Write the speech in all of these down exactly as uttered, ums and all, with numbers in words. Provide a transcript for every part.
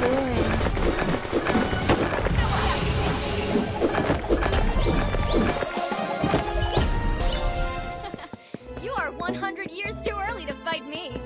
doing? You are one hundred years too early to fight me.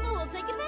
people will take it.